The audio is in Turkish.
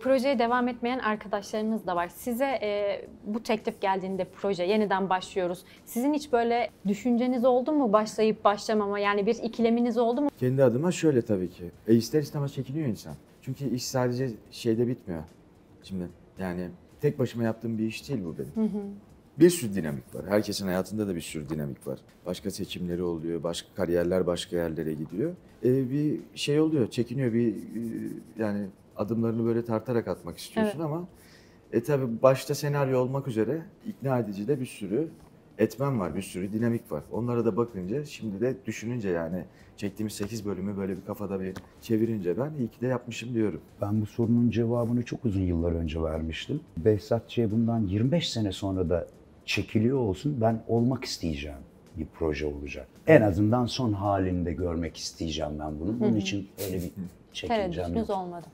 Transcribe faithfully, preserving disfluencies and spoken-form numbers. Projeye devam etmeyen arkadaşlarınız da var. Size e, bu teklif geldiğinde proje yeniden başlıyoruz. Sizin hiç böyle düşünceniz oldu mu başlayıp başlamama? Yani bir ikileminiz oldu mu? Kendi adıma şöyle tabii ki. E, ister istemez çekiniyor insan. Çünkü iş sadece şeyde bitmiyor. Şimdi yani tek başıma yaptığım bir iş değil bu benim. Hı hı. Bir sürü dinamik var. Herkesin hayatında da bir sürü dinamik var. Başka seçimleri oluyor, başka kariyerler başka yerlere gidiyor. E, bir şey oluyor, çekiniyor bir e, yani... Adımlarını böyle tartarak atmak istiyorsun, evet. Ama e tabi başta senaryo olmak üzere ikna edici de bir sürü etmen var, bir sürü dinamik var. Onlara da bakınca, şimdi de düşününce yani çektiğimiz sekiz bölümü böyle bir kafada bir çevirince ben iyi ki de yapmışım diyorum. Ben bu sorunun cevabını çok uzun yıllar önce vermiştim. Behzatçı'ya bundan yirmi beş sene sonra da çekiliyor olsun ben olmak isteyeceğim bir proje olacak. En azından son halinde görmek isteyeceğim ben bunu. Bunun için öyle bir çekincem yok. Tereddütünüz olmadı.